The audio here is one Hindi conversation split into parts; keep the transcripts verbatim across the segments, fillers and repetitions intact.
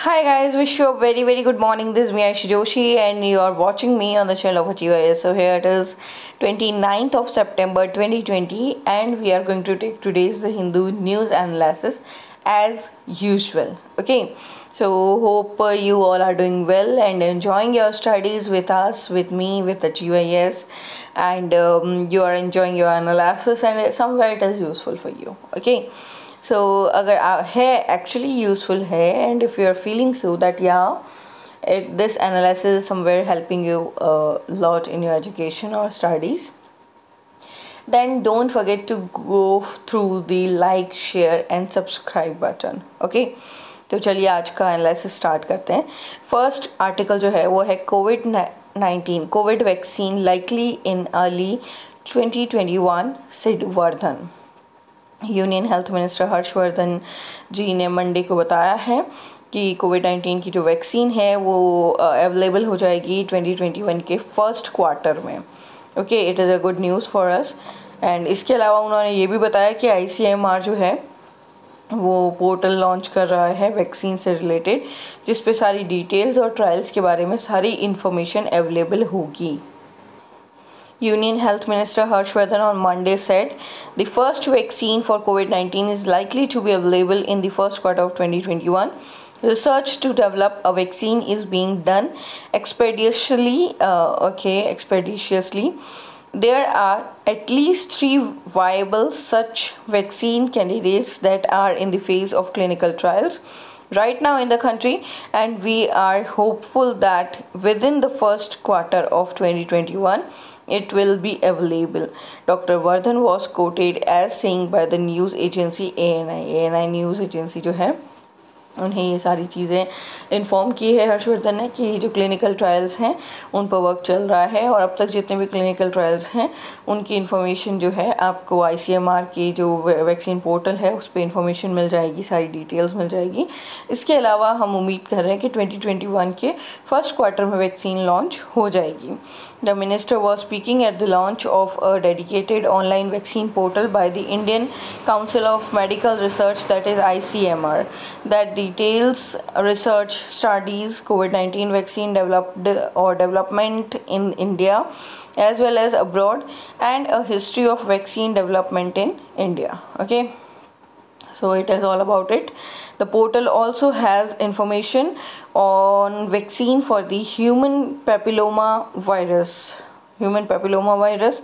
Hi guys, wish you a very very good morning. This is me Ayushi Joshi and you are watching me on the channel of Achieve I A S. So here it is twenty-ninth of September twenty twenty and we are going to take today's The Hindu news analysis as usual. Okay, so hope you all are doing well and enjoying your studies with us, with me, with Achieve I A S, and um, you are enjoying your analysis and somewhere it is useful for you. Okay. So so, अगर है एक्चुअली यूजफुल है and if you are feeling so that या it this analysis somewhere helping you lot in your education और studies, then don't forget to go through the like share and subscribe button. Okay, तो चलिए आज का एनालिसिस स्टार्ट करते हैं. फर्स्ट आर्टिकल जो है वो है covid nineteen covid vaccine likely in early twenty twenty one. Harsh Vardhan, union health minister Harsh Vardhan ji ने मंडे को बताया है कि कोविड नाइन्टीन की जो वैक्सीन है वो अवेलेबल uh, हो जाएगी ट्वेंटी ट्वेंटी वन के फर्स्ट क्वार्टर में. Okay, it is a good news for us. And इसके अलावा उन्होंने ये भी बताया कि आई सी एम आर जो है वो पोर्टल लॉन्च कर रहा है वैक्सीन से रिलेटेड, जिस पे सारी डिटेल्स और ट्रायल्स के बारे में सारी इन्फॉर्मेशन अवेलेबल होगी. Union Health Minister Harsh Vardhan on Monday said the first vaccine for COVID nineteen is likely to be available in the first quarter of twenty twenty-one. Research to develop a vaccine is being done expeditiously. Uh, okay, expeditiously. There are at least three viable such vaccine candidates that are in the phase of clinical trials right now in the country, and we are hopeful that within the first quarter of twenty twenty-one it will be available, Doctor Vardhan was quoted as saying by the news agency A N I. A N I news agency जो है उन्हें ये सारी चीज़ें इन्फॉर्म की है हर्षवर्धन ने कि जो क्लिनिकल ट्रायल्स हैं उन पर वर्क चल रहा है, और अब तक जितने भी क्लिनिकल ट्रायल्स हैं उनकी इन्फॉर्मेशन जो है आपको आई सी एम आर की जो वैक्सीन पोर्टल है उस पर इन्फॉर्मेशन मिल जाएगी, सारी डिटेल्स मिल जाएगी. इसके अलावा हम उम्मीद कर रहे हैं कि ट्वेंटी ट्वेंटी वन के फर्स्ट क्वार्टर में वैक्सीन लॉन्च हो जाएगी. The minister was speaking at the launch of a dedicated online vaccine portal by the Indian council of medical research, that is I C M R, that details research studies COVID nineteen vaccine developed or development in India as well as abroad and a history of vaccine development in India. Okay, so it is all about it. The portal also has information on vaccine for the human papilloma virus, human papilloma virus,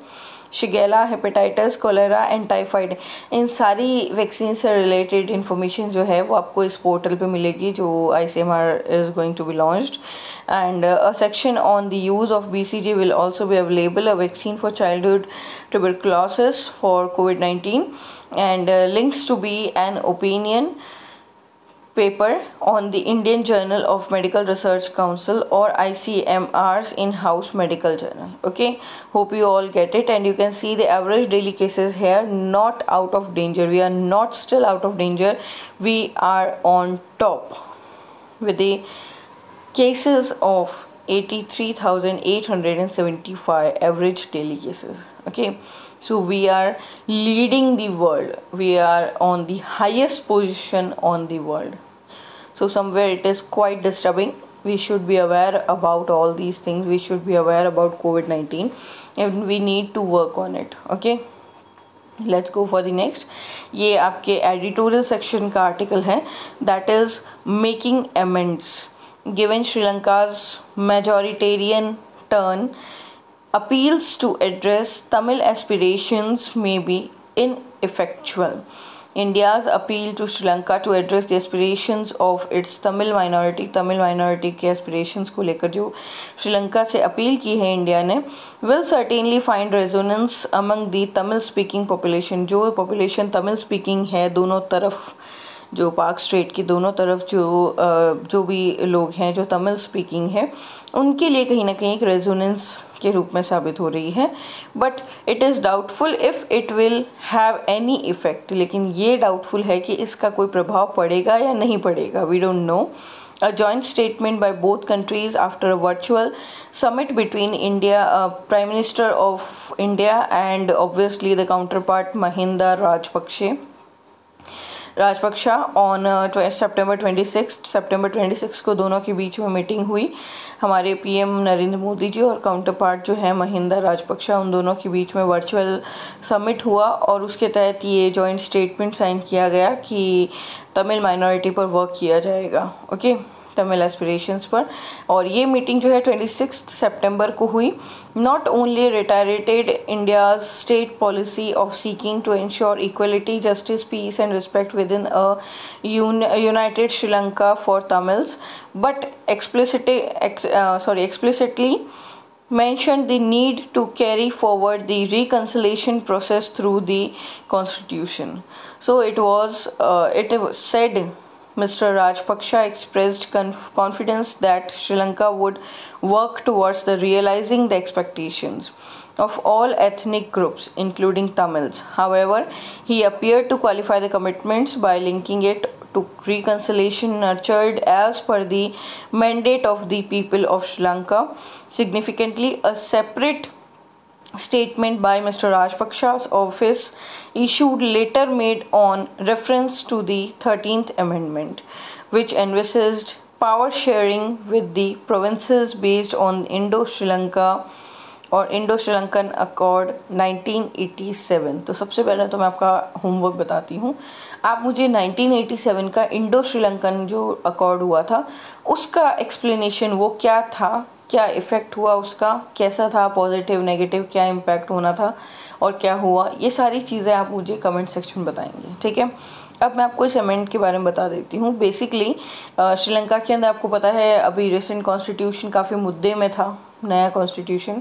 shigella, hepatitis, cholera and typhoid. इन सारी वैक्सीन से रिलेटेड इन्फॉर्मेशन जो है वो आपको इस पोर्टल पे मिलेगी जो I C M R is going to be launched. And a section on the use of B C G will also be available, a vaccine for childhood tuberculosis for covid nineteen, and links to be an opinion paper on the Indian Journal of Medical Research Council or I C M R's in-house medical journal. Okay, hope you all get it. And you can see the average daily cases here, not out of danger. We are not still out of danger. We are on top with the cases of eighty-three thousand eight hundred seventy-five average daily cases. Okay, so we are leading the world. We are on the highest position on the world. So somewhere it is quite disturbing. We should be aware about all these things. We should be aware about COVID nineteen and we need to work on it. Okay, let's go for the next. ये आपके एडिटोरियल सेक्शन का आर्टिकल है, that is making amends given Sri Lanka's majoritarian turn, appeals to address Tamil aspirations may be ineffectual. India's appeal to Sri Lanka to address the aspirations of its Tamil minority, Tamil minority के aspirations को लेकर जो श्रीलंका से अपील की है इंडिया ने, will certainly find resonance among the Tamil speaking population. जो population Tamil speaking है दोनों तरफ, जो पाक स्ट्रेट की दोनों तरफ जो जो भी लोग हैं जो तमिल स्पीकिंग है उनके लिए कहीं ना कहीं एक रेजोनेंस के रूप में साबित हो रही है. But it is doubtful if it will have any effect, लेकिन ये डाउटफुल है कि इसका कोई प्रभाव पड़ेगा या नहीं पड़ेगा. We don't know. A joint statement by both countries after a virtual summit between India, uh, Prime Minister of India and obviously the counterpart Mahinda Rajapaksa Rajapaksa on September twenty six को दोनों के बीच में मीटिंग हुई। हमारे पीएम नरेंद्र मोदी जी और काउंटर पार्ट जो है महिंदा राजपक्षा, उन दोनों के बीच में वर्चुअल समिट हुआ और उसके तहत ये जॉइंट स्टेटमेंट साइन किया गया कि तमिल माइनॉरिटी पर वर्क किया जाएगा, ओके, तमिल एस्पिरेशंस पर। और ये मीटिंग जो है ट्वेंटी सिक्स सेप्टेम्बर को हुई। Not only reiterated India's state policy of seeking to ensure equality, justice, peace and respect within a united Sri Lanka for Tamils, but explicitly sorry explicitly mentioned the need to carry forward the reconciliation process through the constitution. So it was uh, it said Mister Rajapaksa expressed conf confidence that Sri Lanka would work towards the realizing the expectations of all ethnic groups, including Tamils. However, he appeared to qualify the commitments by linking it to reconciliation nurtured as per the mandate of the people of Sri Lanka. Significantly, a separate statement by Mister Rajapaksa's office issued later made on reference to the thirteenth Amendment, which envisaged power sharing with the provinces based on Indo-Sri Lanka और Indo Sri Lankan accord nineteen eighty seven. तो सबसे पहले तो मैं आपका होमवर्क बताती हूँ। आप मुझे नाइनटीन एटी सेवन का इंडो श्रीलंकन जो अकॉर्ड हुआ था उसका एक्सप्लेनेशन, वो क्या था, क्या इफ़ेक्ट हुआ उसका, कैसा था, पॉजिटिव नेगेटिव, क्या इम्पैक्ट होना था और क्या हुआ, ये सारी चीज़ें आप मुझे कमेंट सेक्शन में बताएंगे, ठीक है। अब मैं आपको इस अमेंड के बारे में बता देती हूँ। बेसिकली श्रीलंका के अंदर आपको पता है अभी रिसेंट कॉन्स्टिट्यूशन काफ़ी मुद्दे में था, नया कॉन्स्टिट्यूशन।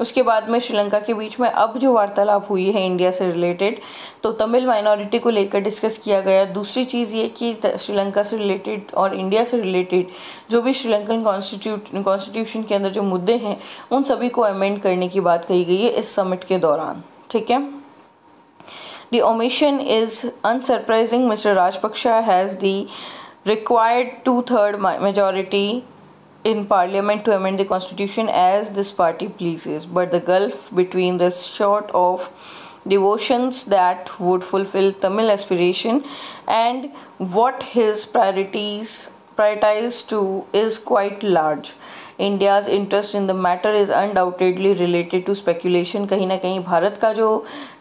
उसके बाद में श्रीलंका के बीच में अब जो वार्तालाप हुई है इंडिया से रिलेटेड, तो तमिल माइनॉरिटी को लेकर डिस्कस किया गया। दूसरी चीज़ ये कि श्रीलंका से रिलेटेड और इंडिया से रिलेटेड जो भी श्रीलंकन कॉन्स्टिट्यूट कॉन्स्टिट्यूशन के अंदर जो मुद्दे हैं उन सभी को अमेंड करने की बात कही गई है इस समिट के दौरान, ठीक है। The omission is unsurprising. Mister Rajapaksa has the required two-third majority in parliament to amend the constitution as this party pleases, but the gulf between the short of devotions that would fulfill Tamil aspiration and what his priorities prioritize to is quite large. India's interest in the matter is undoubtedly related to speculation. कहीं ना कहीं भारत का जो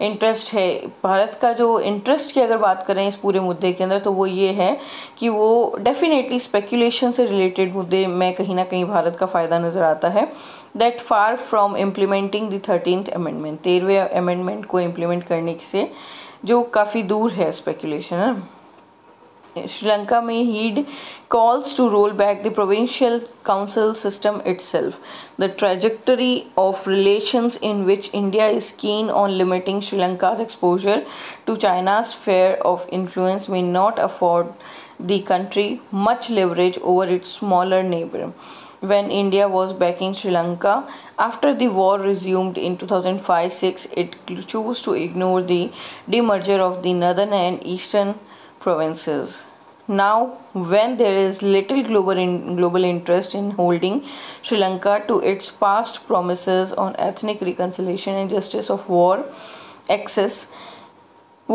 इंटरेस्ट है, भारत का जो इंटरेस्ट की अगर बात करें इस पूरे मुद्दे के अंदर, तो वो ये है कि वो डेफिनेटली स्पेकुलेशन से रिलेटेड मुद्दे में कहीं ना कहीं भारत का फ़ायदा नज़र आता है। That far from implementing the thirteenth amendment, तेरहवें अमेंडमेंट को इम्प्लीमेंट करने से जो काफ़ी दूर है स्पेकुलेशन, है ना। श्रीलंका में heed calls to roll back the provincial council system itself, the trajectory of relations in which India is keen on limiting Sri Lanka's exposure to China's sphere of influence may not afford the country much leverage over its smaller neighbour when India was backing Sri Lanka after the war resumed in two thousand five six. It chose to ignore the demerger of the northern and eastern provinces. Now when there is little global in, global interest in holding Sri Lanka to its past promises on ethnic reconciliation and justice of war access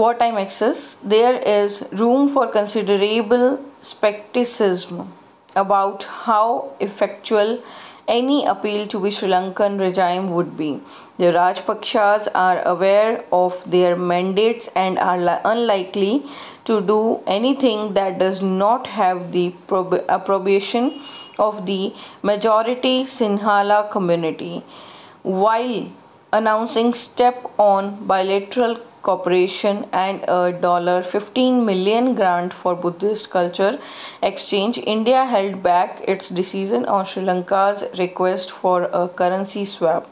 wartime access, there is room for considerable skepticism about how effectual any appeal to the Sri Lankan regime would be. The Rajapaksa's are aware of their mandates and are unlikely to do anything that does not have the approbation of the majority Sinhala community. While announcing step on bilateral cooperation and a dollar fifteen million grant for Buddhist culture exchange, India held back its decision on Sri Lanka's request for a currency swap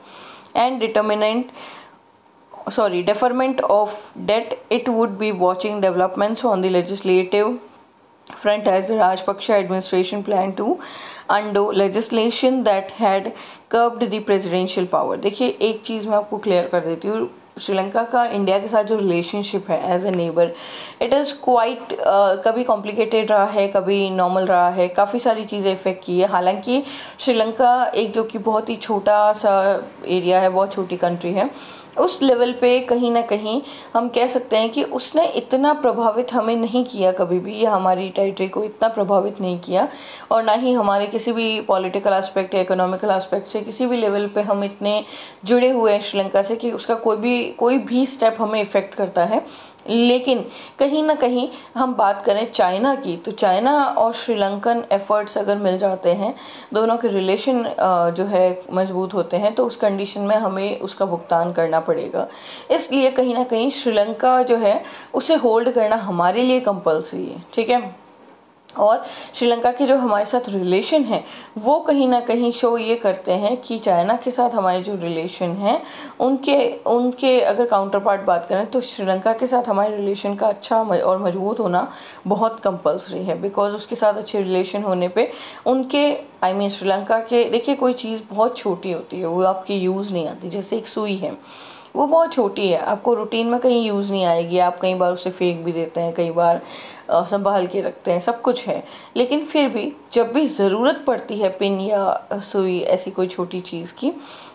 and determinant sorry deferment of debt. It would be watching developments on the legislative front as the Rajapaksa administration planned to undo legislation that had curbed the presidential power. देखिए, एक चीज़ मैं आपको क्लियर कर देती हूँ, श्रीलंका का इंडिया के साथ जो रिलेशनशिप है as a neighbour, it is quite, कभी कॉम्प्लिकेटेड रहा है, कभी नॉर्मल रहा है, काफ़ी सारी चीज़ें इफेक्ट की है। हालांकि श्रीलंका एक जो कि बहुत ही छोटा सा एरिया है, बहुत छोटी कंट्री है, उस लेवल पे कहीं ना कहीं हम कह सकते हैं कि उसने इतना प्रभावित हमें नहीं किया कभी भी, या हमारी टेरिटरी को इतना प्रभावित नहीं किया, और ना ही हमारे किसी भी पॉलिटिकल एस्पेक्ट या इकोनॉमिकल एस्पेक्ट से किसी भी लेवल पे हम इतने जुड़े हुए हैं श्रीलंका से कि उसका कोई भी कोई भी स्टेप हमें इफ़ेक्ट करता है। लेकिन कहीं ना कहीं हम बात करें चाइना की, तो चाइना और श्रीलंकन एफर्ट्स अगर मिल जाते हैं, दोनों के रिलेशन जो है मजबूत होते हैं, तो उस कंडीशन में हमें उसका भुगतान करना पड़ेगा। इसलिए कहीं ना कहीं श्रीलंका जो है उसे होल्ड करना हमारे लिए कंपलसरी है, ठीक है। और श्रीलंका के जो हमारे साथ रिलेशन है वो कहीं ना कहीं शो ये करते हैं कि चाइना के साथ हमारे जो रिलेशन हैं उनके उनके अगर काउंटर पार्ट बात करें तो श्रीलंका के साथ हमारे रिलेशन का अच्छा और मजबूत होना बहुत कंपलसरी है, बिकॉज उसके साथ अच्छे रिलेशन होने पे उनके आई मीन श्रीलंका के, देखिए कोई चीज़ बहुत छोटी होती है, वो आपकी यूज़ नहीं आती। जैसे एक सुई है, वो बहुत छोटी है, आपको रूटीन में कहीं यूज़ नहीं आएगी, आप कई बार उसे फेंक भी देते हैं, कई बार संभाल के रखते हैं, सब कुछ है, लेकिन फिर भी जब भी ज़रूरत पड़ती है पिन या सुई ऐसी कोई छोटी चीज़ की,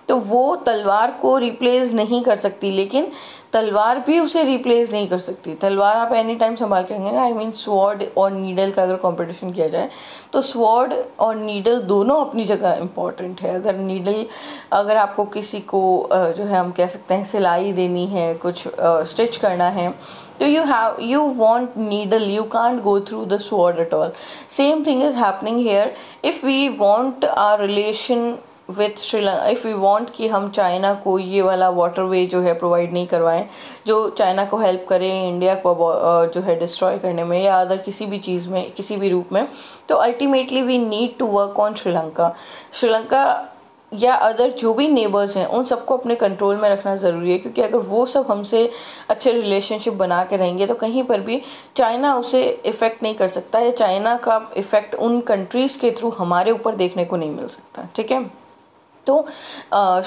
तो वो तलवार को रिप्लेस नहीं कर सकती, लेकिन तलवार भी उसे रिप्लेस नहीं कर सकती। तलवार आप एनी टाइम संभाल के रखेंगे, आई मीन स्वॉर्ड और नीडल का अगर कंपटीशन किया जाए तो स्वॉर्ड और नीडल दोनों अपनी जगह इम्पॉर्टेंट है। अगर नीडल अगर आपको किसी को जो है हम कह सकते हैं सिलाई देनी है, कुछ स्टिच करना है, तो you have you want needle, you can't go through the sword at all. Same thing is happening here. If we want our relation with Sri Lanka, if we want कि हम चाइना को ये वाला वाटरवे जो है प्रोवाइड नहीं करवाएं जो चाइना को हेल्प करें इंडिया को जो है डिस्ट्रॉय करने में या अदर किसी भी चीज़ में किसी भी रूप में, तो ultimately we need to work on Sri Lanka. Sri Lanka या अदर जो भी नेबर्स हैं उन सबको अपने कंट्रोल में रखना ज़रूरी है, क्योंकि अगर वो सब हमसे अच्छे रिलेशनशिप बना के रहेंगे तो कहीं पर भी चाइना उसे इफ़ेक्ट नहीं कर सकता, या चाइना का इफ़ेक्ट उन कंट्रीज़ के थ्रू हमारे ऊपर देखने को नहीं मिल सकता, ठीक है। तो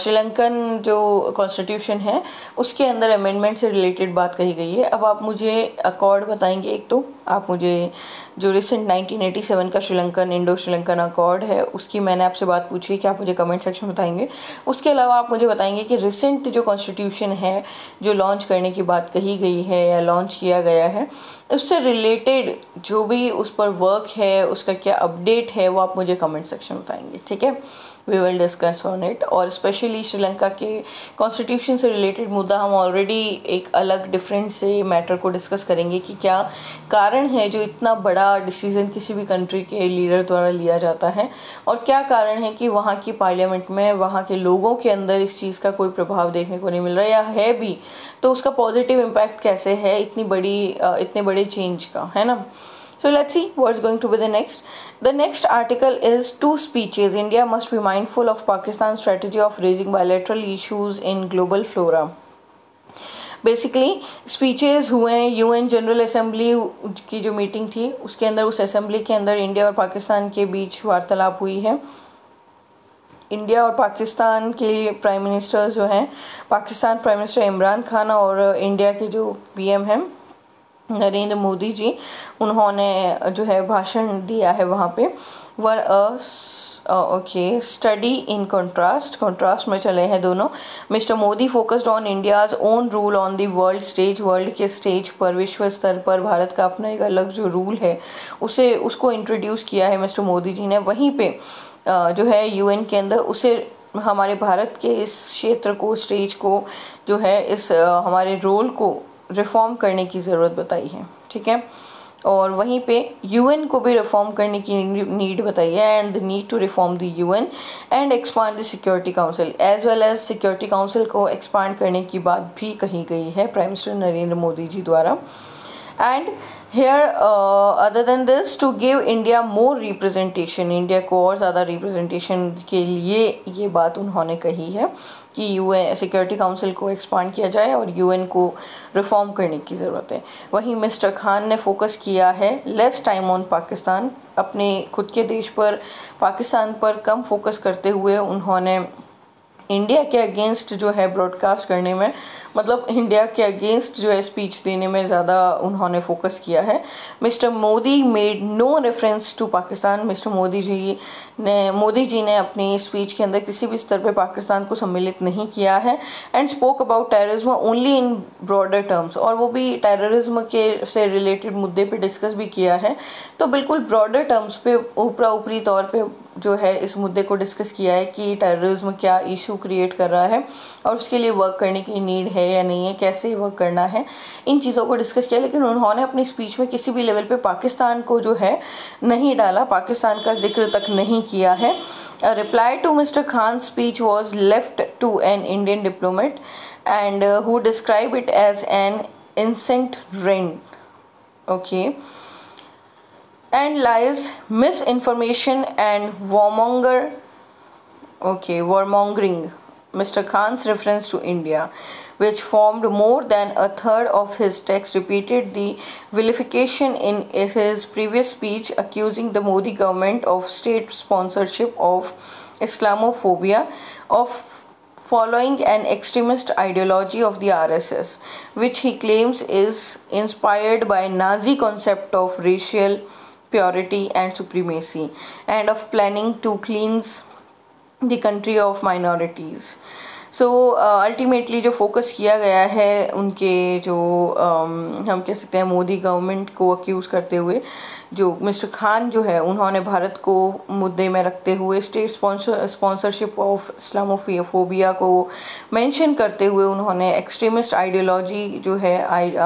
श्रीलंकन जो कॉन्स्टिट्यूशन है उसके अंदर अमेंडमेंट से रिलेटेड बात कही गई है। अब आप मुझे अकॉर्ड बताएंगे, एक तो आप मुझे जो रिसेंट नाइनटीन एटी सेवन का श्रीलंकन इंडो श्रीलंकन अकॉर्ड है उसकी मैंने आपसे बात पूछी है कि आप मुझे कमेंट सेक्शन में बताएंगे। उसके अलावा आप मुझे बताएंगे कि रिसेंट जो कॉन्स्टिट्यूशन है जो लॉन्च करने की बात कही गई है या लॉन्च किया गया है उससे रिलेटेड जो भी उस पर वर्क है उसका क्या अपडेट है वो आप मुझे कमेंट सेक्शन में बताएंगे, ठीक है। We will discuss on it. और स्पेशली श्रीलंका के कॉन्स्टिट्यूशन से रिलेटेड मुद्दा हम ऑलरेडी एक अलग डिफरेंट से मैटर को डिस्कस करेंगे कि क्या कारण है जो इतना बड़ा डिसीज़न किसी भी कंट्री के लीडर द्वारा लिया जाता है, और क्या कारण है कि वहाँ की पार्लियामेंट में वहाँ के लोगों के अंदर इस चीज़ का कोई प्रभाव देखने को नहीं मिल रहा, या है भी तो उसका पॉजिटिव इम्पैक्ट कैसे है इतनी बड़ी इतने बड़े चेंज का, है ना। So let's see what's going to be the next. The next article is two speeches. India must be mindful of Pakistan's strategy of raising bilateral issues in global flora. Basically speeches हुए हैं यूएन जनरल असेंबली की जो मीटिंग थी उसके अंदर, उस असेंबली के अंदर इंडिया और पाकिस्तान के बीच वार्तालाप हुई है। इंडिया और पाकिस्तान के लिए प्राइम मिनिस्टर्स जो हैं, पाकिस्तान प्राइम मिनिस्टर इमरान खान और इंडिया के जो पीएम हैं नरेंद्र मोदी जी, उन्होंने जो है भाषण दिया है वहाँ पे। Were okay study in contrast, contrast में चले हैं दोनों। Mister Modi focused on India's own rule on the world stage, world के स्टेज पर विश्व स्तर पर भारत का अपना एक अलग जो रूल है उसे उसको इंट्रोड्यूस किया है मिस्टर मोदी जी ने। वहीं पे uh, जो है यूएन के अंदर उसे हमारे भारत के इस क्षेत्र को स्टेज को जो है इस uh, हमारे रोल को रिफ़ॉर्म करने की ज़रूरत बताई है, ठीक है। और वहीं पे यूएन को भी रिफ़ॉर्म करने की नीड बताई है, and the need to reform the UN and expand the security council as well as security council को एक्सपांड करने की बात भी कही गई है प्राइम मिनिस्टर नरेंद्र मोदी जी द्वारा। And here other than this to give India more representation, India को और ज़्यादा रिप्रेजेंटेशन के लिए ये बात उन्होंने कही है कि यूएन सिक्योरिटी काउंसिल को एक्सपांड किया जाए और यूएन को रिफॉर्म करने की ज़रूरत है। वहीं मिस्टर खान ने फोकस किया है लेस टाइम ऑन पाकिस्तान, अपने खुद के देश पर पाकिस्तान पर कम फोकस करते हुए उन्होंने इंडिया के अगेंस्ट जो है ब्रॉडकास्ट करने में, मतलब इंडिया के अगेंस्ट जो है स्पीच देने में ज़्यादा उन्होंने फोकस किया है। Mister Modi made no reference to Pakistan. Mister Modi ji ने मोदी जी ने अपनी स्पीच के अंदर किसी भी स्तर पे पाकिस्तान को सम्मिलित नहीं किया है। And spoke about terrorism only in broader terms, और वो भी टेररिज्म के से रिलेटेड मुद्दे पे डिस्कस भी किया है। तो बिल्कुल ब्रॉडर टर्म्स पे ऊपरा ऊपरी तौर पे जो है इस मुद्दे को डिस्कस किया है कि टेररिज्म क्या इशू क्रिएट कर रहा है और उसके लिए वर्क करने की नीड है या नहीं है, कैसे वर्क करना है, इन चीज़ों को डिस्कस किया। लेकिन उन्होंने अपनी स्पीच में किसी भी लेवल पे पाकिस्तान को जो है नहीं डाला, पाकिस्तान का जिक्र तक नहीं किया है। Reply to mister Khan speech was left to an Indian diplomat and who describe it as an incessant rant okay and lies, misinformation and warmonger okay warmongering Mister Khan's reference to India, which formed more than a third of his text, repeated the vilification in his previous speech, accusing the Modi government of state sponsorship of Islamophobia, of following an extremist ideology of the R S S, which he claims is inspired by Nazi concept of racial purity and supremacy, and of planning to cleanse the country of minorities. So ultimately जो फोकस किया गया है उनके जो um, हम कह सकते हैं मोदी गवर्नमेंट को अक्यूज़ करते हुए, जो मिस्टर खान जो है उन्होंने भारत को मुद्दे में रखते हुए state sponsor sponsorship of Islamophobia को मेंशन करते हुए उन्होंने एक्सट्रीमिस्ट आइडियोलॉजी जो है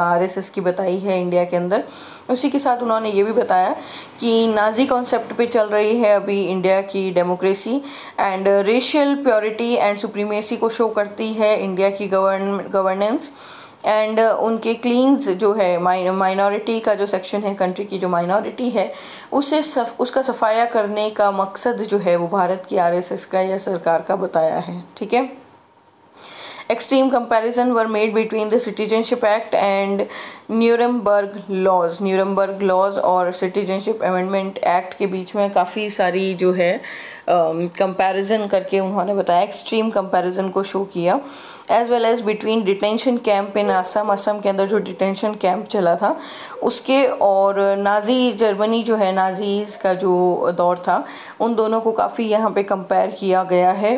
आरएसएस की बताई है इंडिया के अंदर। उसी के साथ उन्होंने ये भी बताया कि नाजी कॉन्सेप्ट पे चल रही है अभी इंडिया की democracy, and racial purity and supremacy को शो करती है इंडिया की गवर्न गवर्नेंस एंड उनके क्लींस जो है माइनॉरिटी का जो सेक्शन है, कंट्री की जो माइनॉरिटी है उसे सफ, उसका सफाया करने का मकसद जो है वो भारत की आरएसएस का या सरकार का बताया है। ठीक है, extreme comparison were made between the Citizenship Act and Nuremberg laws. Nuremberg laws और Citizenship Amendment Act के बीच में काफ़ी सारी जो है कंपैरिजन करके उन्होंने बताया, एक्सट्रीम कंपैरिजन को शो किया, as well as between detention camp in Assam, Assam के अंदर जो डिटेंशन कैंप चला था उसके, और नाजी जर्मनी जो है नाजीज़ का जो दौर था, उन दोनों को काफ़ी यहाँ पे कंपेयर किया गया है।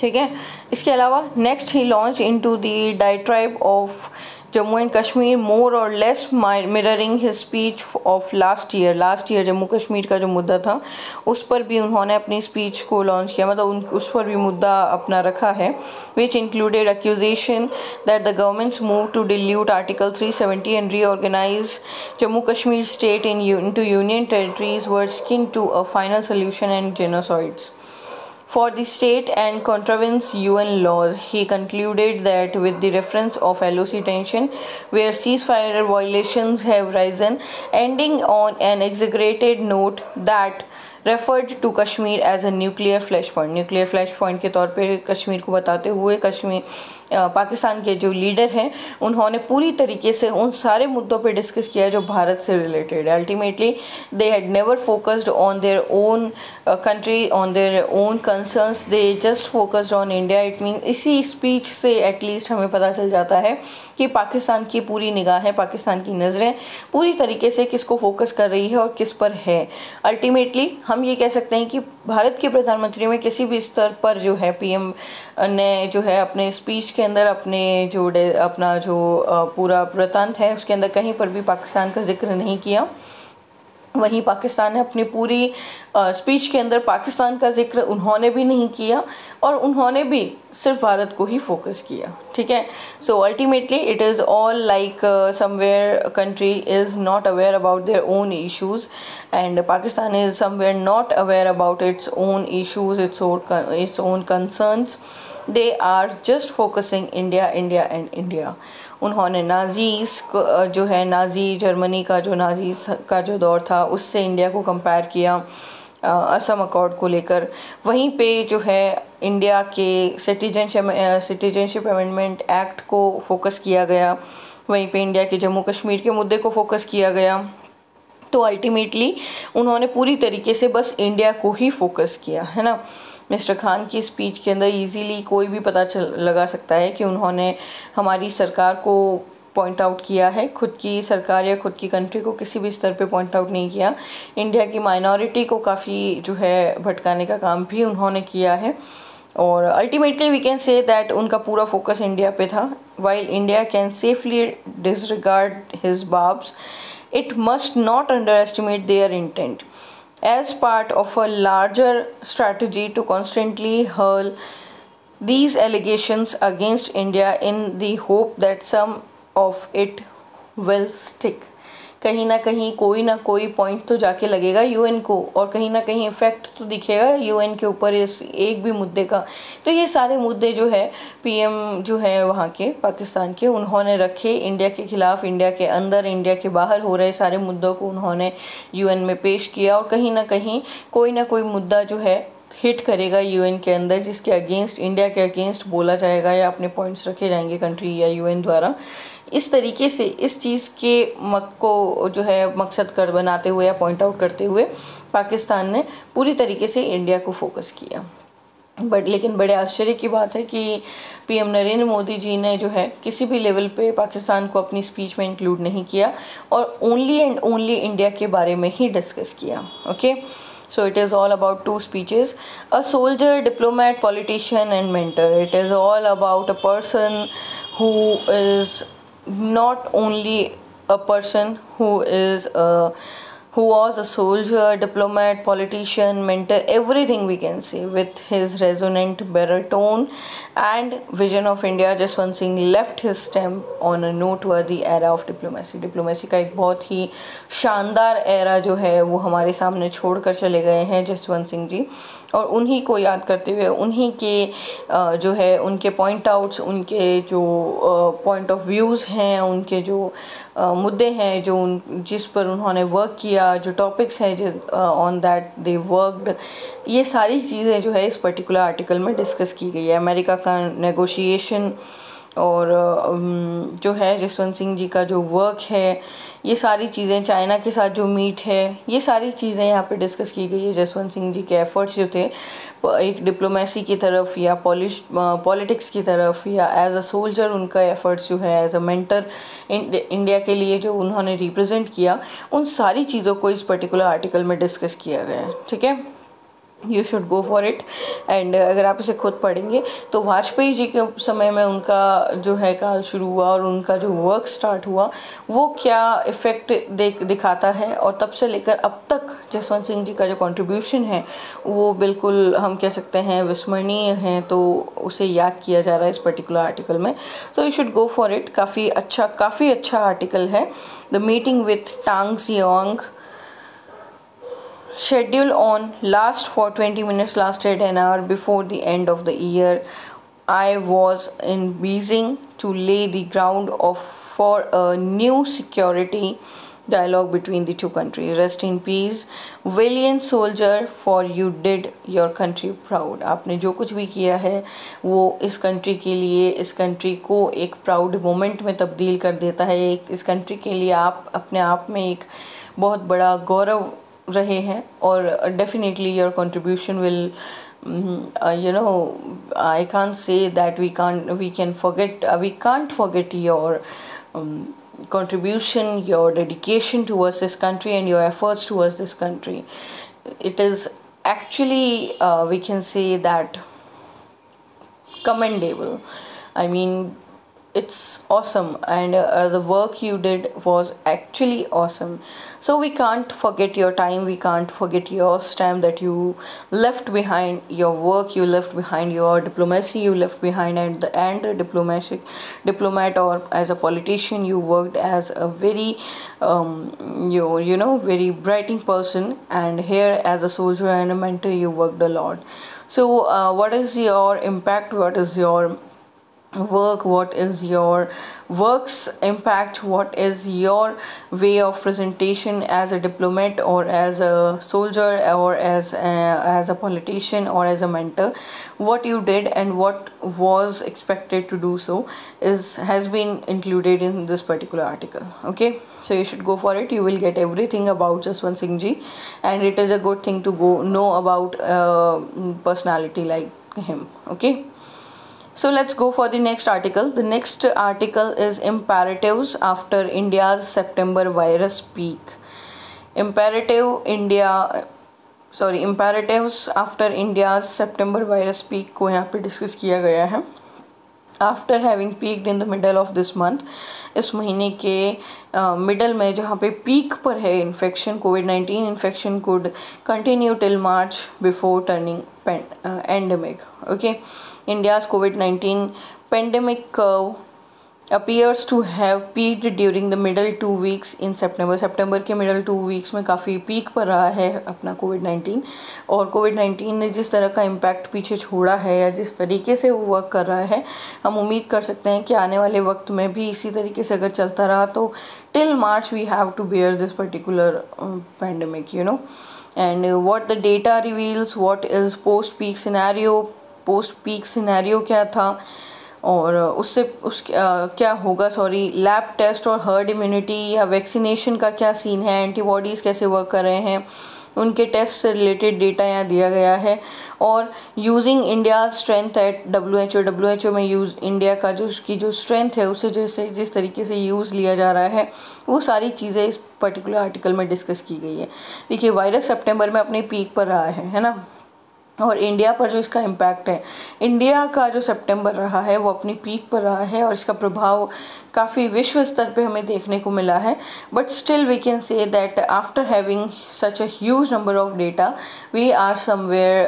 ठीक है, इसके अलावा next he launch into the diatribe of Jammu and Kashmir, more और less mirroring his speech of last year. Last year Jammu Kashmir का जो मुद्दा था उस पर भी उन्होंने अपनी स्पीच को लॉन्च किया, मतलब उन उस पर भी मुद्दा अपना रखा है, which included accusation that the government's move to dilute article three seventy and reorganise Jammu Kashmir state in into union territories were akin to a final solution and genocides for the state and contravenes U N laws. He concluded that with the reference of L O C tension where ceasefire violations have risen, ending on an exaggerated note that referred to Kashmir as a nuclear flash point. Nuclear flash point के तौर पे कश्मीर को बताते हुए कश्मीर आ, पाकिस्तान के जो लीडर हैं उन्होंने पूरी तरीके से उन सारे मुद्दों पे डिस्कस किया जो भारत से रिलेटेड है। Ultimately they had never focused on their own country, on their own concerns, they just focused on India. It mean इसी स्पीच से एटलीस्ट हमें पता चल जाता है कि पाकिस्तान की पूरी निगाहें, पाकिस्तान की नज़रें पूरी तरीके से किसको फोकस कर रही है और किस पर है। अल्टीमेटली हम ये कह सकते हैं कि भारत के प्रधानमंत्री में किसी भी स्तर पर जो है पीएम ने जो है अपने स्पीच के अंदर, अपने जो अपना जो पूरा वृत्तांत है उसके अंदर कहीं पर भी पाकिस्तान का जिक्र नहीं किया। वहीं पाकिस्तान ने अपनी पूरी स्पीच के अंदर पाकिस्तान का जिक्र उन्होंने भी नहीं किया और उन्होंने भी सिर्फ भारत को ही फोकस किया। ठीक है, so ultimately it is all like somewhere country is not aware about their own issues and Pakistan is somewhere not aware about its own issues, its own its own concerns. They are just focusing India, India and India. उन्होंने नाजीज़ जो है नाजी जर्मनी का जो नाजीज़ का जो दौर था उससे इंडिया को कंपेयर किया, असम अकॉर्ड को लेकर। वहीं पे जो है इंडिया के सिटीजनशिप सिटीजनशिप अमेंडमेंट एक्ट को फोकस किया गया, वहीं पे इंडिया के जम्मू कश्मीर के मुद्दे को फोकस किया गया। तो अल्टीमेटली उन्होंने पूरी तरीके से बस इंडिया को ही फोकस किया है ना। मिस्टर खान की स्पीच के अंदर इजीली कोई भी पता चल लगा सकता है कि उन्होंने हमारी सरकार को पॉइंट आउट किया है, खुद की सरकार या खुद की कंट्री को किसी भी स्तर पे पॉइंट आउट नहीं किया। इंडिया की माइनॉरिटी को काफ़ी जो है भटकाने का काम भी उन्होंने किया है और ultimately we can say that उनका पूरा फोकस इंडिया पे था। While India can safely disregard his barbs, it must not underestimate their intent as part of a larger strategy to constantly hurl these allegations against India in the hope that some of it will stick। कहीं ना कहीं कोई ना कोई पॉइंट तो जाके लगेगा यूएन को और कहीं ना कहीं इफेक्ट तो दिखेगा यूएन के ऊपर इस एक भी मुद्दे का। तो ये सारे मुद्दे जो है पीएम जो है वहाँ के पाकिस्तान के उन्होंने रखे इंडिया के खिलाफ, इंडिया के अंदर इंडिया के बाहर हो रहे सारे मुद्दों को उन्होंने यूएन में पेश किया और कहीं ना कहीं कोई ना कोई मुद्दा जो है हिट करेगा यूएन के अंदर जिसके अगेंस्ट इंडिया के अगेंस्ट बोला जाएगा या अपने पॉइंट्स रखे जाएंगे कंट्री या यूएन द्वारा। इस तरीके से इस चीज़ के मक को जो है मकसद कर बनाते हुए या पॉइंट आउट करते हुए पाकिस्तान ने पूरी तरीके से इंडिया को फोकस किया। बट लेकिन बड़े आश्चर्य की बात है कि पीएम नरेंद्र मोदी जी ने जो है किसी भी लेवल पे पाकिस्तान को अपनी स्पीच में इंक्लूड नहीं किया और ओनली एंड ओनली इंडिया के बारे में ही डिस्कस किया। Okay, so it is all about two speeches, a soldier, diplomat, politician and mentor। It is all about a person who is not only a person who is a who was a soldier, diplomat, politician, mentor, everything we can say। With his resonant baritone and vision of India, Jaswant Singh left his stamp on a noteworthy era of diplomacy। Diplomacy का एक बहुत ही शानदार एरा जो है वो हमारे सामने छोड़ कर चले गए हैं जसवंत सिंह जी और उन्हीं को याद करते हुए उन्हीं के जो है उनके पॉइंट आउट्स, उनके जो पॉइंट ऑफ व्यूज़ हैं, उनके जो मुद्दे हैं जो उन जिस पर उन्होंने वर्क किया, जो टॉपिक्स हैं जो ऑन दैट दे वर्कड, ये सारी चीज़ें जो है इस पर्टिकुलर आर्टिकल में डिस्कस की गई है। अमेरिका का नेगोशिएशन और जो है जसवंत सिंह जी का जो वर्क है, ये सारी चीज़ें, चाइना के साथ जो मीट है, ये सारी चीज़ें यहाँ पे डिस्कस की गई है। जसवंत सिंह जी के एफर्ट्स जो थे एक डिप्लोमेसी की तरफ या पॉलिश पॉलिटिक्स की तरफ या एज अ सोल्जर उनका एफर्ट्स जो है एज अ मेंटर इंडिया के लिए जो उन्होंने रिप्रेजेंट किया, उन सारी चीज़ों को इस पर्टिकुलर आर्टिकल में डिस्कस किया गया है। ठीक है, you should go for it. And अगर आप इसे खुद पढ़ेंगे तो वाजपेयी जी के समय में उनका जो है काल शुरू हुआ और उनका जो वर्क स्टार्ट हुआ वो क्या इफ़ेक्ट देख दिखाता है और तब से लेकर अब तक जसवंत सिंह जी का जो कंट्रीब्यूशन है वो बिल्कुल हम कह सकते हैं विस्मरणीय है। तो उसे याद किया जा रहा है इस पर्टिकुलर आर्टिकल में। So you should go for it, काफ़ी अच्छा काफ़ी अच्छा आर्टिकल है। The meeting with Tang Jiang scheduled on last for twenty minutes lasted an hour before the end of the year। I was in Beijing to lay the ground of for a new security dialogue between the two countries। Rest in peace valiant soldier, for you did your country proud। आपने जो कुछ भी किया है वो इस कंट्री के लिए, इस कंट्री को एक प्राउड मोमेंट में तब्दील कर देता है। एक इस कंट्री के लिए आप अपने आप में एक बहुत बड़ा गौरव रहे हैं और definitely your contribution will you know I can't say that we can't we can forget we can't forget your contribution, your dedication towards this country and your efforts towards this country. It is actually we can say that commendable, I mean it's awesome and uh, the work you did was actually awesome। So we can't forget your time, we can't forget your stamp that you left behind, your work you left behind, your diplomacy you left behind, and the and a diplomatic diplomat or as a politician you worked as a very um, you you know very brightening person, and here as a soldier and a mentor you worked a lot। So uh, what is your impact, what is your work, what is your work's impact, what is your way of presentation as a diplomat or as a soldier or as a, as a politician or as a mentor, what you did and what was expected to do so is has been included in this particular article। Okay, So you should go for it. You will get everything about Jaswant Singh ji, and it is a good thing to go know about uh, personality like him. Okay. So let's go for the next article. The next article is imperatives after India's September virus peak. Imperative India, sorry, imperatives after India's September virus peak को यहाँ पे discuss किया गया है. After having peaked in the middle of this month, इस महीने के middle में जहाँ पे peak पर है infection, COVID nineteen infection could continue till March before turning endemic. Okay, India's COVID nineteen pandemic curve appears to have peaked during the middle two weeks in September. September के middle two weeks में काफ़ी peak पर रहा है अपना COVID nineteen, और COVID nineteen ने जिस तरह का impact पीछे छोड़ा है या जिस तरीके से वो work कर रहा है, हम उम्मीद कर सकते हैं कि आने वाले वक्त में भी इसी तरीके से अगर चलता रहा तो till March we have to bear this particular pandemic, you know. And what the data reveals, what is post peak scenario, post peak scenario क्या था और उससे उस क्या होगा, सॉरी, लैब टेस्ट और हर्ड इम्यूनिटी या वैक्सीनेशन का क्या सीन है, एंटीबॉडीज़ कैसे वर्क कर रहे हैं, उनके टेस्ट से रिलेटेड डेटा यहाँ दिया गया है. और using India strength at W H O W H O में यूज़ इंडिया का जो उसकी जो स्ट्रेंथ है उसे जैसे जिस तरीके से यूज़ लिया जा रहा है वो सारी चीज़ें इस पर्टिकुलर आर्टिकल में डिस्कस की गई है. देखिए, वायरस सेप्टेम्बर में अपने पीक पर रहा है, है ना, और इंडिया पर जो इसका इम्पैक्ट है, इंडिया का जो सितंबर रहा है वो अपनी पीक पर रहा है और इसका प्रभाव काफ़ी विश्व स्तर पे हमें देखने को मिला है. But still we can say that after having such a huge number of data we are somewhere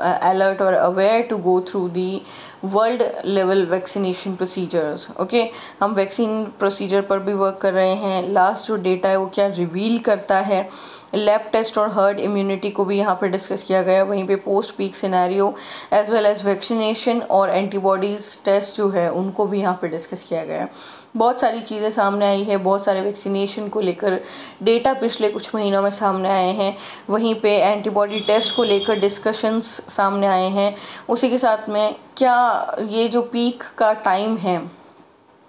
alert और aware to go through the world level vaccination procedures. Okay, हम वैक्सीन प्रोसीजर पर भी वर्क कर रहे हैं. लास्ट जो डेटा है वो क्या रिवील करता है, लैब टेस्ट और हर्ड इम्यूनिटी को भी यहाँ पे डिस्कस किया गया. वहीं पे post peak scenario as well as vaccination और एंटीबॉडीज़ टेस्ट जो है उनको भी यहाँ पे डिस्कस किया गया है. बहुत सारी चीज़ें सामने आई है, बहुत सारे वैक्सीनेशन को लेकर डेटा पिछले कुछ महीनों में सामने आए हैं, वहीं पे एंटीबॉडी टेस्ट को लेकर डिस्कशंस सामने आए हैं. उसी के साथ में क्या ये जो पीक का टाइम है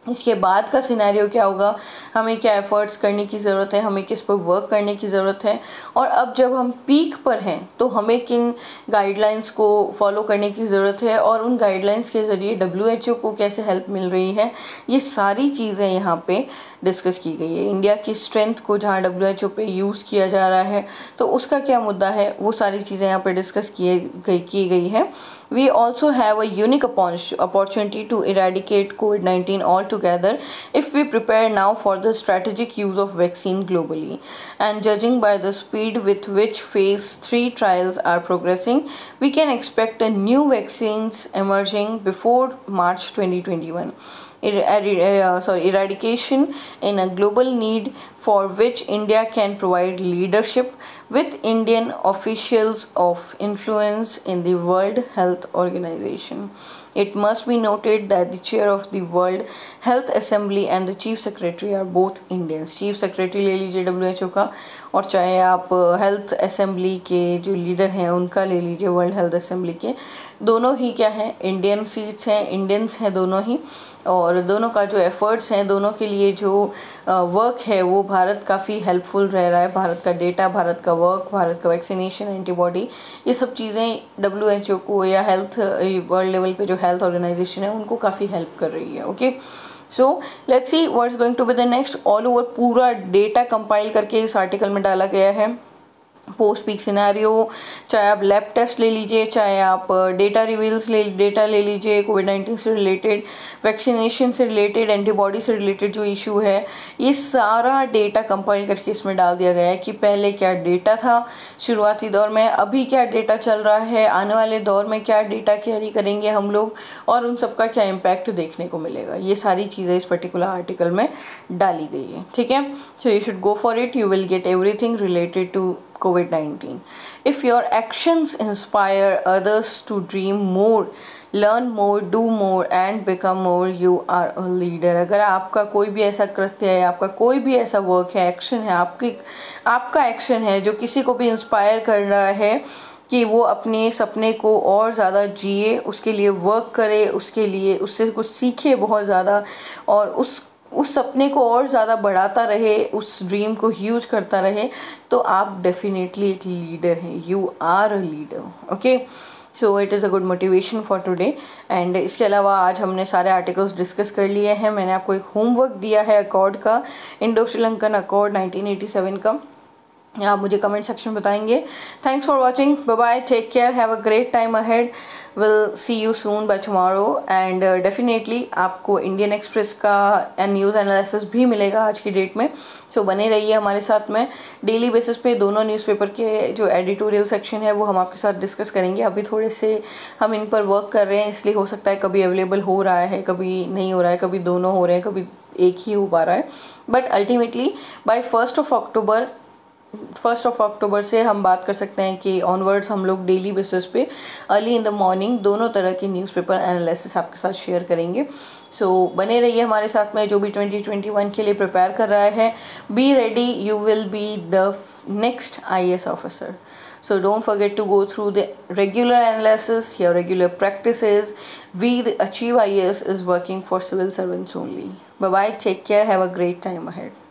इसके बाद का सिनेरियो क्या होगा, हमें क्या एफ़र्ट्स करने की ज़रूरत है, हमें किस पर वर्क करने की ज़रूरत है, और अब जब हम पीक पर हैं तो हमें किन गाइडलाइंस को फॉलो करने की ज़रूरत है और उन गाइडलाइंस के ज़रिए डब्ल्यूएचओ को कैसे हेल्प मिल रही है, ये सारी चीज़ें यहाँ पे डिस्कस की गई है. इंडिया की स्ट्रेंथ को जहाँ डब्ल्यूएचओ पे यूज़ किया जा रहा है तो उसका क्या मुद्दा है, वो सारी चीज़ें यहाँ पर डिस्कस किए गई की गई हैं. We also have a unique opportunity to eradicate covid nineteen all together if we prepare now for the strategic use of vaccine globally, and judging by the speed with which phase three trials are progressing we can expect a new vaccines emerging before March twenty twenty-one. Er, uh, sorry, eradication in a global need for which India can provide leadership with Indian officials of influence in the World Health Organization. It must be noted that the chair of the World Health Assembly and the chief secretary are both Indians. Chief secretary ले लीजिए W H O का, और चाहे आप हेल्थ असेंबली के जो लीडर हैं उनका ले लीजिए वर्ल्ड हेल्थ असेंबली के, दोनों ही क्या हैं, इंडियन सीट्स हैं, इंडियंस हैं दोनों ही, और दोनों का जो एफ़र्ट्स हैं, दोनों के लिए जो वर्क है वो भारत काफ़ी हेल्पफुल रह रहा है. भारत का डेटा, भारत का वर्क, भारत का वैक्सीनेशन, एंटीबॉडी, ये सब चीज़ें डब्ल्यू एच ओ को या हेल्थ वर्ल्ड लेवल पे जो हेल्थ ऑर्गेनाइजेशन है उनको काफ़ी हेल्प कर रही है. Okay, so let's see what is going to be the next. All over पूरा डेटा कंपाइल करके इस आर्टिकल में डाला गया है. पोस्ट पीक सिनेरियो, चाहे आप लैब टेस्ट ले लीजिए, चाहे आप डेटा रिवील्स ले डेटा ले लीजिए, कोविड नाइन्टीन से रिलेटेड, वैक्सीनेशन से रिलेटेड, एंटीबॉडी से रिलेटेड जो इशू है, ये सारा डेटा कंपाइल करके इसमें डाल दिया गया है कि पहले क्या डेटा था शुरुआती दौर में, अभी क्या डेटा चल रहा है, आने वाले दौर में क्या डेटा कैरी करेंगे हम लोग और उन सबका क्या इम्पैक्ट देखने को मिलेगा, ये सारी चीज़ें इस पर्टिकुलर आर्टिकल में डाली गई है. ठीक है, so you should go for it. You will get everything related to COVID nineteen. If your actions inspire others to dream more, learn more, do more and become more, you are a leader. अगर आपका कोई भी ऐसा कृत्य है, आपका कोई भी ऐसा वर्क है, एक्शन है, आपकी आपका एक्शन है जो किसी को भी इंस्पायर कर रहा है कि वो अपने सपने को और ज़्यादा जिए, उसके लिए वर्क करे, उसके लिए उससे कुछ सीखे बहुत ज़्यादा और उस उस सपने को और ज़्यादा बढ़ाता रहे, उस ड्रीम को ह्यूज करता रहे, तो आप डेफिनेटली एक लीडर हैं, you are a leader. Okay, so it is a good motivation for today. And इसके अलावा आज हमने सारे आर्टिकल्स डिस्कस कर लिए हैं. मैंने आपको एक होमवर्क दिया है अकॉर्ड का, Indo Sri Lankan accord nineteen eighty seven का. आप मुझे कमेंट सेक्शन में बताएंगे. Thanks for watching, bye bye, take care, have a great time ahead, will see you soon bye tomorrow. And definitely आपको इंडियन एक्सप्रेस का न्यूज़ एनालिसिस भी मिलेगा आज की डेट में, सो so, बने रहिए हमारे साथ में. डेली बेसिस पे दोनों न्यूज़पेपर के जो एडिटोरियल सेक्शन है वो हम आपके साथ डिस्कस करेंगे. अभी थोड़े से हम इन पर वर्क कर रहे हैं, इसलिए हो सकता है कभी अवेलेबल हो रहा है, कभी नहीं हो रहा है, कभी दोनों हो रहे हैं, कभी एक ही हो पा रहा है. But ultimately by first of October first of October से हम बात कर सकते हैं कि ऑनवर्ड्स हम लोग डेली बेसिस पे अर्ली इन द मॉर्निंग दोनों तरह की न्यूज़पेपर एनालिसिस आपके साथ शेयर करेंगे. सो so, बने रहिए हमारे साथ में. जो भी ट्वेंटी ट्वेंटी वन के लिए प्रिपेयर कर रहा है, be ready, you will be the next I A S officer. So don't forget to go through the regular analysis, your regular practices. We, the Achieve I A S, is working for civil servants only. Bye-bye, take care, have a great time ahead.